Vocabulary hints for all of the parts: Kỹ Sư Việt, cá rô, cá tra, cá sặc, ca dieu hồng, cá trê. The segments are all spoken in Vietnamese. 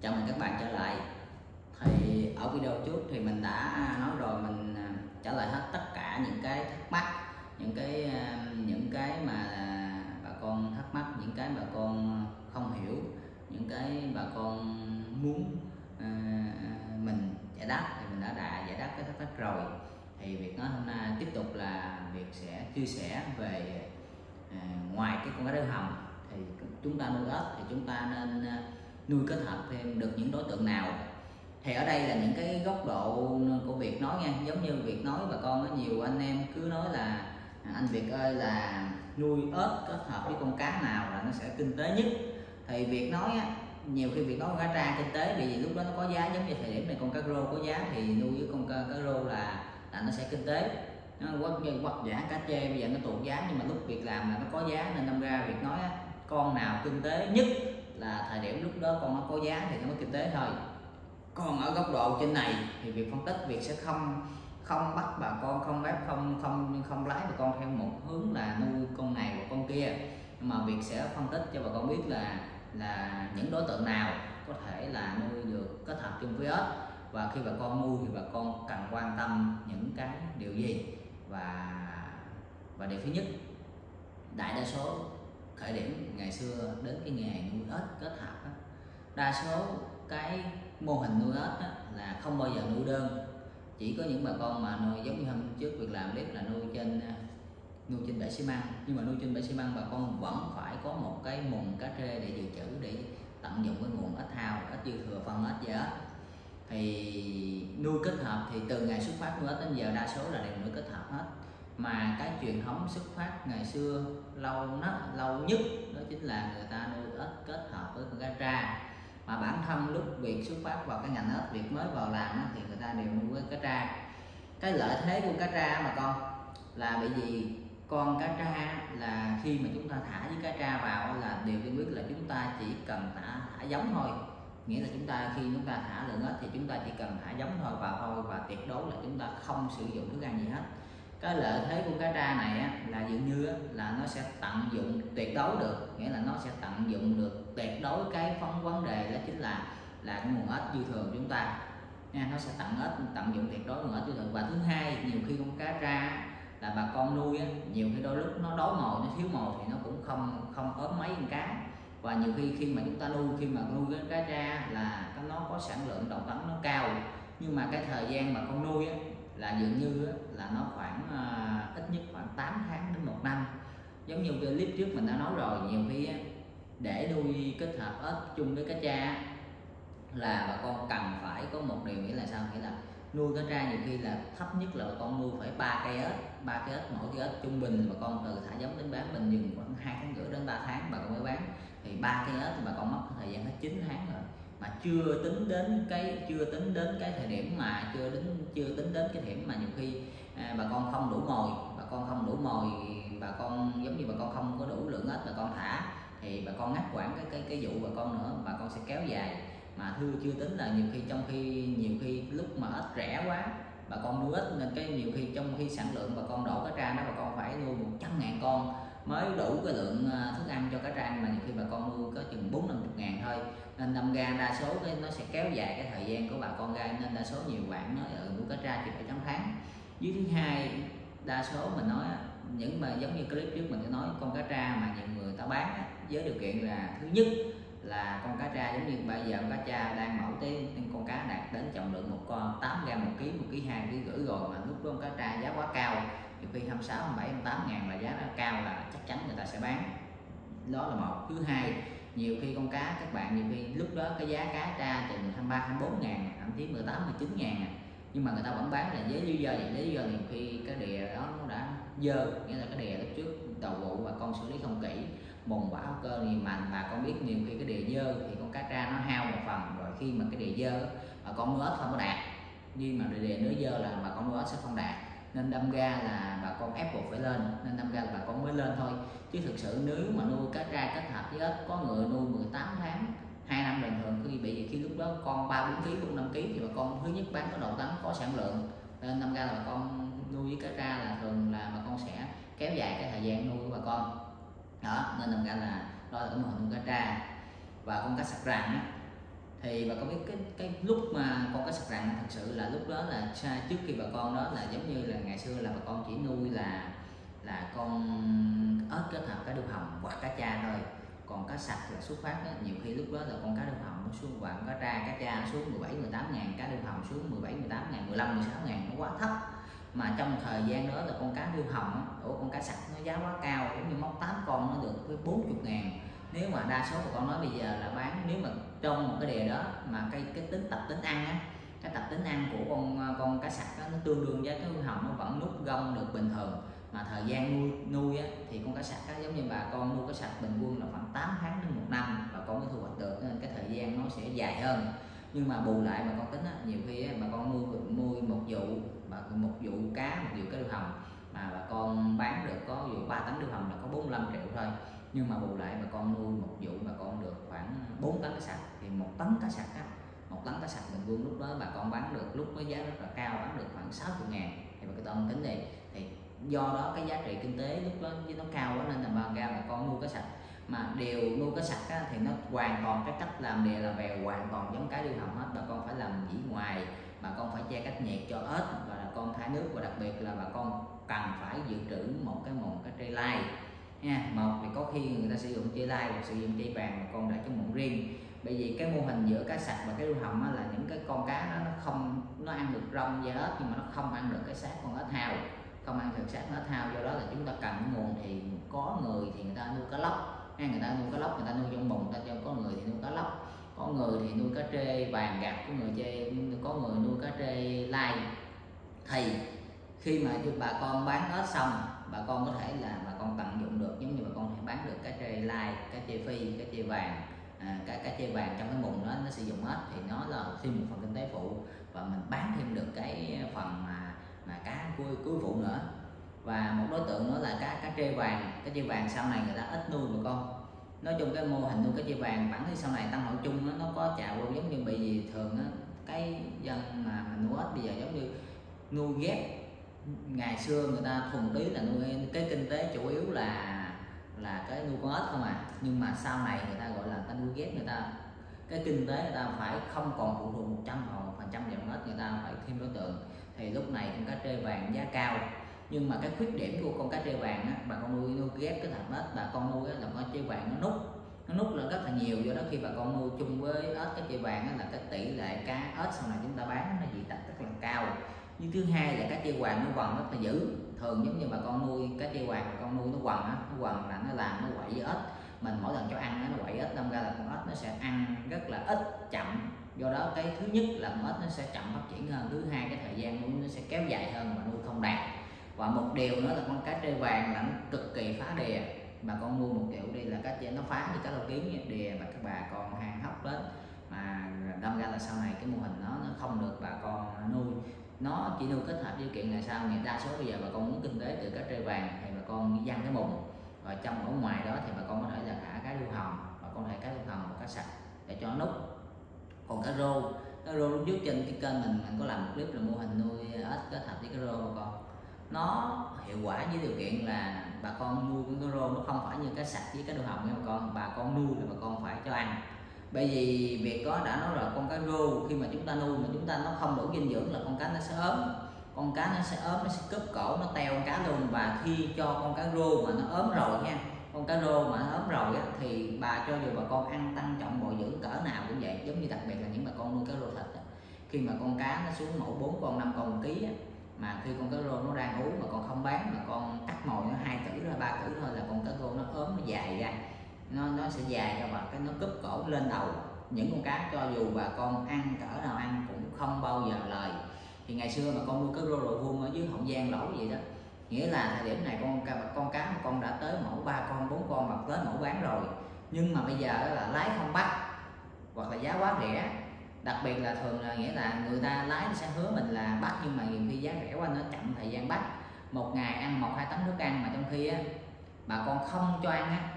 Chào mừng các bạn trở lại. Thì ở video trước thì mình đã nói rồi, mình trả lời hết tất cả những cái thắc mắc, những cái mà bà con thắc mắc, những cái bà con không hiểu, những cái bà con muốn mình giải đáp thì mình đã giải đáp cái thắc mắc rồi. Thì Việt nói hôm nay tiếp tục là Việt sẽ chia sẻ về ngoài cái con cá rêu hồng thì chúng ta nuôi ếch thì chúng ta nên nuôi kết hợp thêm được những đối tượng nào. Thì ở đây là những cái góc độ của Việt nói nha, giống như Việt nói bà con, có nhiều anh em cứ nói là anh Việt ơi là nuôi ếch kết hợp với con cá nào là nó sẽ kinh tế nhất. Thì Việt nói á, nhiều khi Việt nói con cá tra kinh tế vì lúc đó nó có giá, giống như thời điểm này con cá rô có giá thì nuôi với con cá rô là nó sẽ kinh tế. Nó quất giả cá trê bây giờ nó tụt giá, nhưng mà lúc Việt làm là nó có giá, nên đâm ra Việt nói á, con nào kinh tế nhất là thời điểm lúc đó con nó có giá thì nó mới kinh tế thôi. Còn ở góc độ trên này thì việc phân tích, việc sẽ không bắt bà con, không lái bà con theo một hướng là nuôi con này và con kia, nhưng mà việc sẽ phân tích cho bà con biết là những đối tượng nào có thể là nuôi được kết hợp chung với ếch, và khi bà con nuôi thì bà con cần quan tâm những cái điều gì. Và điều thứ nhất, đại đa số khởi điểm ngày xưa đến cái nghề nuôi ếch kết hợp đó, đa số cái mô hình nuôi ếch đó là không bao giờ nuôi đơn. Chỉ có những bà con mà nuôi giống như hôm trước Việc làm biết là nuôi trên bể xi măng, nhưng mà nuôi trên bể xi măng bà con vẫn phải có một cái nguồn cá trê để dự trữ, để tận dụng cái nguồn ếch thao, ếch dư thừa, phân ếch gì đó. Thì nuôi kết hợp thì từ ngày xuất phát nuôi ếch đến giờ đa số là đều nuôi kết hợp hết, mà cái truyền thống xuất phát ngày xưa lâu nhất đó chính là người ta nuôi ếch kết hợp với con cá tra. Mà bản thân lúc Việt xuất phát vào cái ngành ếch, Việt mới vào làm thì người ta đều nuôi cá tra. Cái lợi thế của cá tra mà con là bởi vì con cá tra là khi mà chúng ta thả với cá tra vào là điều tiên quyết là chúng ta chỉ cần thả giống thôi, nghĩa là chúng ta khi chúng ta thả lượng ếch thì chúng ta chỉ cần thả giống thôi vào thôi, và tuyệt đối là chúng ta không sử dụng thức ăn gì hết. Cái lợi thế của cá tra này á, là dường như á, là nó sẽ tận dụng tuyệt đối được, nghĩa là nó sẽ tận dụng được tuyệt đối cái vấn đề đó chính là cái nguồn ếch dư thừa của chúng ta nha, nó sẽ tận dụng tuyệt đối nguồn ếch dư thừa. Và thứ hai, nhiều khi con cá tra là bà con nuôi á, nhiều khi đôi lúc nó đói mồi, nó thiếu mồi thì nó cũng không ốm mấy con cá. Và nhiều khi khi mà nuôi cái cá tra là nó có sản lượng đầu tấn nó cao, nhưng mà cái thời gian mà con nuôi á, là dường như á, là nó khoảng ít nhất khoảng 8 tháng đến 1 năm. Giống như clip trước mình đã nói rồi, nhiều khi á, để nuôi kết hợp ếch chung với cá tra là bà con cần phải có một điều, nghĩa là sao, nghĩa là nuôi cá tra nhiều khi là thấp nhất là bà con nuôi phải 3 cây ếch, mỗi cây ếch trung bình bà con từ thả giống đến bán bình dừng khoảng 2,5 tháng đến 3 tháng bà con mới bán. Thì 3 cây ếch thì bà con mất thời gian hết 9 tháng rồi, mà chưa tính đến cái thời điểm mà chưa tính đến cái điểm mà nhiều khi bà con không đủ mồi, giống như bà con không có đủ lượng ếch bà con thả thì bà con ngắt quãng cái vụ bà con nữa, bà con sẽ kéo dài. Mà chưa tính là nhiều khi nhiều khi lúc mà ếch rẻ quá bà con nuôi ếch, nên cái nhiều khi trong khi sản lượng bà con đổ cá tra đó, bà con phải nuôi 100.000 con mới đủ cái lượng thức ăn cho cá tra, mà nhiều khi bà con nuôi có chừng 40-50.000 thôi, nên đâm ra đa số cái nó sẽ kéo dài cái thời gian của bà con ra, nên đa số nhiều bạn nói ở nuôi cá tra thì phải 8 tháng. Với thứ hai, đa số mình nói những mà giống như clip trước mình đã nói, con cá tra mà nhiều người ta bán với điều kiện là thứ nhất là con cá tra, giống như bây giờ con cá tra đang mẫu tới con cá đạt đến trọng lượng một con 8 gram, 1 kg, 1,2 kg rồi, mà lúc đó con cá tra giá quá cao, nhiều khi 26, 27, 28.000 là giá đã cao, là chắc chắn người ta sẽ bán. Đó là một. Thứ hai, nhiều khi con cá các bạn, nhiều khi lúc đó cái giá cá tra chừng 23, 24.000, thậm chí 18, 19.000, nhưng mà người ta vẫn bán là với lý do gì? Lý do nhiều khi cái đìa đó nó đã dơ, nghĩa là cái đìa lúc trước đầu vụ bà con xử lý không kỹ, bồn bã cơ thì mà bà con biết, nhiều khi cái đìa dơ thì con cá tra nó hao một phần, rồi khi mà cái đìa dơ bà con nuôi ếch không có đạt, nhưng mà đìa nó dơ là bà con nuôi ếch sẽ không đạt, nên đâm ra là bà con ép buộc phải lên, nên đâm ra là bà con mới lên thôi. Chứ thực sự nếu mà nuôi cá tra kết hợp với ếch, có người nuôi 18 tháng 2 năm bình thường, khi bị khi lúc đó con 3-4 kg, 5 kg thì bà con thứ nhất bán có đầu tấn, có sản lượng, nên đâm ra là bà con nuôi với cá tra là thường là bà con sẽ kéo dài cái thời gian nuôi của bà con đó, nên đâm ra là đó là cái mô hình nuôi cá tra. Và con cá sặc rằn á, thì Thì bà con biết cái lúc mà con cá sặc rằn thật sự là lúc đó là xa trước khi bà con đó là giống như là ngày xưa là bà con chỉ nuôi là con ếch kết hợp cá điêu hồng hoặc cá tra thôi, còn cá sặc là xuất phát đó, nhiều khi lúc đó là con cá điêu hồng nó xuống hoặc cá tra cá tra xuống 17-18 ngàn, cá điêu hồng xuống 17-18 ngàn, 15-16 ngàn, nó quá thấp. Mà trong thời gian đó là con cá điêu hồng của con cá sặc nó giá quá cao, giống như móc 8 con nó được với 40 ngàn. Nếu mà đa số bà con nói bây giờ là bán, nếu mà trong một cái đề đó mà cái tính ăn á, cái tập tính ăn của con cá sặc nó tương đương với cái hồng, nó vẫn nút gông được bình thường. Mà thời gian nuôi á, thì con cá sặc á, giống như bà con nuôi cá sặc bình quân là khoảng 8 tháng đến 1 năm bà con mới thu hoạch được, nên cái thời gian nó sẽ dài hơn. Nhưng mà bù lại bà con tính á, nhiều khi á, bà con nuôi một vụ cá, một vụ cá điêu hồng mà bà con bán được có ví dụ 3 tấn điêu hồng là có 45 triệu thôi. Nhưng mà bù lại bà con nuôi một vụ bà con được khoảng 4 tấn cá sặc, thì một tấn cá sặc á, một tấn cá sặc bình quân lúc đó bà con bán được, lúc với giá rất là cao, bán được khoảng 60 ngàn. Thì bà con tính đi, thì do đó cái giá trị kinh tế lúc đó nó cao quá nên là bà con nuôi cá sặc. Mà điều nuôi cá sặc á, thì nó hoàn toàn cái cách làm đề là về hoàn toàn giống cá điêu hồng hết. Bà con phải làm dĩ ngoài, bà con phải che cách nhiệt cho ếch và bà con thải nước, và đặc biệt là bà con cần phải dự trữ một cái mồng cá trê lai nha. Một thì có khi người ta sử dụng trê lai hoặc sử dụng trê vàng, bà con đã cho mộng riêng. Bởi vì cái mô hình giữa cá sặc và cái điêu hồng á, là những cái con cá đó, nó không, nó ăn được rong da ếch nhưng mà nó không ăn được cái xác con ếch hào, không ăn được xác ếch hào. Do đó là chúng ta cần cái nguồn, thì có người thì người ta nuôi cá lóc ha, người ta nuôi cá lóc, người ta nuôi trong bùn, người ta có người thì nuôi cá lóc, có người thì nuôi cá trê vàng gạt, có người nuôi cá trê lai. Thì khi mà bà con bán ếch xong, bà con có thể là bà con tận dụng được, giống như bà con thể bán được cá trê lai, cá trê phi, cá trê vàng, cá trê vàng trong cái mùng đó nó sử dụng hết, thì nó là thêm một phần kinh tế phụ, và mình bán thêm được cái phần mà cá cuối phụ nữa. Và một đối tượng nữa là cá trê vàng. Cá trê vàng sau này người ta ít nuôi bà con. Nói chung cái mô hình nuôi cá trê vàng bản thân sau này tăng hội chung đó, nó có trào luôn, giống như bị gì thường đó, cái dân mà mình nuôi ếch bây giờ giống như nuôi ghép. Ngày xưa người ta thuần túy là nuôi, cái kinh tế chủ yếu là cái nuôi con ếch không à. Nhưng mà sau này người ta gọi là ta nuôi ghép, người ta cái kinh tế người ta phải không còn phụ thuộc 100% vào con ếch, người ta phải thêm đối tượng. Thì lúc này con cá trê vàng giá cao, nhưng mà cái khuyết điểm của con cá trê vàng á, bà con nuôi ghép cái thành ếch, bà con nuôi á, là con trê vàng nó nút lên rất là nhiều. Do đó khi bà con nuôi chung với ếch cá trê vàng á, là cái tỷ lệ cá ếch sau này chúng ta bán nó dị tật rất là cao. Như thứ hai là cá trê vàng nó quằn rất là dữ, thường giống như bà con nuôi cá trê vàng bà con nuôi nó quằn á, nó quằn là nó làm nó quậy với ếch, mình mỗi lần cho ăn nó quậy ếch, đâm ra là con ếch nó sẽ ăn rất là ít, chậm. Do đó cái thứ nhất là con ếch nó sẽ chậm phát triển hơn, thứ hai cái thời gian nuôi nó sẽ kéo dài hơn và nuôi không đạt. Và một điều nữa là con cá trê vàng là nó cực kỳ phá đìa. Bà con nuôi một kiểu đi là cá trê nó phá như cá lâu kiến đìa, và các bà con hàng hấp đến, mà đâm ra là sau này cái mô hình nó không được bà con nuôi. Nó chỉ nuôi kết hợp điều kiện là sao, người đa số bây giờ bà con muốn kinh tế từ cá trê vàng thì bà con giăng cái mùng, và trong ở ngoài đó thì bà con có thể là thả cá điêu hồng, bà con thả cá điêu hồng và cá sặc để cho nó nút. Còn cá rô lúc trước trên cái kênh mình có làm một clip là mô hình nuôi ếch kết hợp với cá rô. Bà con nó hiệu quả với điều kiện là bà con nuôi con cá rô nó không phải như cá sặc với cá điêu hồng nha bà con nuôi là bà con phải cho ăn. Bởi vì việc có đã nói là con cá rô khi mà chúng ta nuôi mà chúng ta nó không đủ dinh dưỡng là con cá nó sẽ ốm, nó sẽ cướp cổ, nó teo con cá luôn. Và khi cho con cá rô mà nó ốm rồi nha, con cá rô mà nó ốm rồi á, thì bà cho dù bà con ăn tăng trọng bồi dưỡng cỡ nào cũng vậy, giống như đặc biệt là những bà con nuôi cá rô thịt á, khi mà con cá nó xuống mẫu 4 con 5 con 1 kg á, mà khi con cá rô nó đang uống mà con không bán, mà con cắt mồi nó 2 cử ra 3 cử thôi là con cá rô nó ốm, nó dài ra, nó sẽ dài cho bà cái nó cúp cổ lên đầu. Những con cá cho dù bà con ăn cỡ nào ăn cũng không bao giờ lời. Thì ngày xưa bà con nuôi cá rô đội vuông ở dưới Hậu Giang lỗ vậy đó, nghĩa là thời điểm này con cá mà con đã tới mẫu 3 con 4 con mà tới mẫu bán rồi, nhưng mà bây giờ là lái không bắt hoặc là giá quá rẻ. Đặc biệt là thường là nghĩa là người ta lái sẽ hứa mình là bắt, nhưng mà nhiều khi giá rẻ quá nó chậm thời gian bắt, một ngày ăn 1-2 tấn nước ăn, mà trong khi á, bà con không cho ăn á,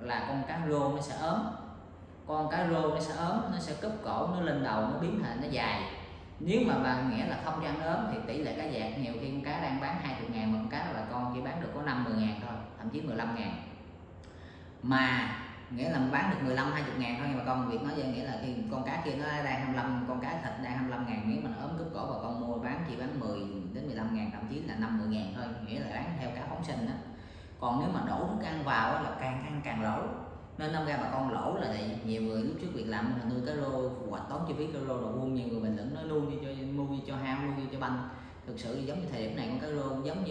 là con cá rô nó sẽ ốm, nó sẽ cúp cổ, nó lên đầu, nó biến thành nó dài. Nếu mà bà nghĩa là không cho ăn ốm thì tỷ lệ cá dạt, nhiều khi con cá đang bán 20 ngàn mà con cá bà con chỉ bán được có 5-10 ngàn thôi, thậm chí 15 ngàn. Mà nghĩa là mình bán được 15 20 ngàn thôi, nhưng mà con Việt nói vậy nghĩa là khi con cá kia nó đang 25, con cá thịt đang 25 ngàn, nghĩa mình ốm cướp cổ và con mua bán chỉ bán 10 đến 15 ngàn, thậm chí là 50 ngàn thôi, nghĩa là bán theo cá phóng sinh đó. Còn nếu mà đổ thức ăn vào đó, là càng ăn càng lỗ, nên năm ra bà con lỗ là tại nhiều người lúc trước việc làm là nuôi cá rô hoặc tốn chi phí cá rô rồi buông, nhiều người bình luận nó nuôi cho ham, nuôi cho banh. Thực sự giống như thời điểm này con cá rô giống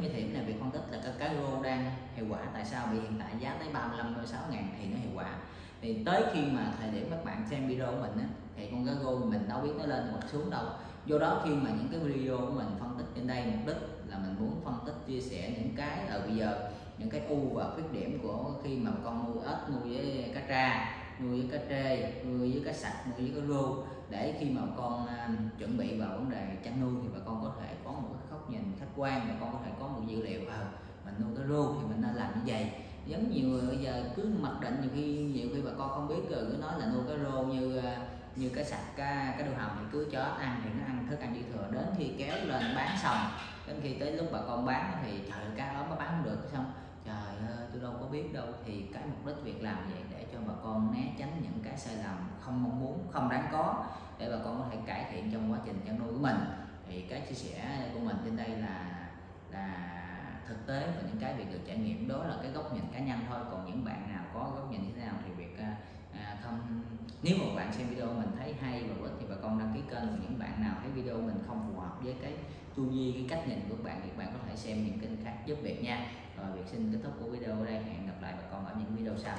như thời điểm này việc phân tích là cá rô đang hiệu quả, tại sao vì hiện tại giá tới 35-36 ngàn thì nó hiệu quả, thì tới khi mà thời điểm các bạn xem video của mình á, thì con cá rô mình đâu biết nó lên hoặc xuống đâu. Do đó khi mà những cái video của mình phân tích trên đây mục đích là mình muốn phân tích chia sẻ những cái là bây giờ những cái ưu và khuyết điểm của khi mà con nuôi ếch, nuôi với cá tra, nuôi với cá trê, nuôi với cá sặc, nuôi với cá rô, để khi mà con chuẩn bị vào vấn đề chăn nuôi thì bà con có thể có một cái góc nhìn khách quan và con có thể có một dữ liệu mình nuôi cá rô thì mình nên làm như vậy. Giống nhiều người bây giờ cứ mặc định, nhiều khi bà con không biết rồi cứ nói là nuôi cá rô như cá sặc, cá đuôi hồng thì cứ cho ếch ăn thì nó ăn thức ăn dư thừa, đến khi kéo lên bán xong, đến khi tới lúc bà con bán thì trời ơi, cá đó nó bán không được, xong trời ơi tôi đâu có biết đâu. Thì cái mục đích việc làm vậy để cho bà con né tránh những cái sai lầm không mong muốn, không đáng có, để bà con có thể cải thiện trong quá trình chăn nuôi của mình. Thì cái chia sẻ của mình trên đây là thực tế và những cái việc được trải nghiệm, đó là cái góc nhìn cá nhân thôi. Còn những bạn nào có góc nhìn như thế nào thì việc nếu mà bạn xem video mình thấy hay và có thì bà con đăng ký kênh. Và những bạn nào thấy video mình không phù hợp với cái tư duy, cái cách nhìn của bạn thì bạn có thể xem những kênh khác giúp việc nha. Rồi việc xin kết thúc của video ở đây, hẹn gặp lại bà con ở những video sau.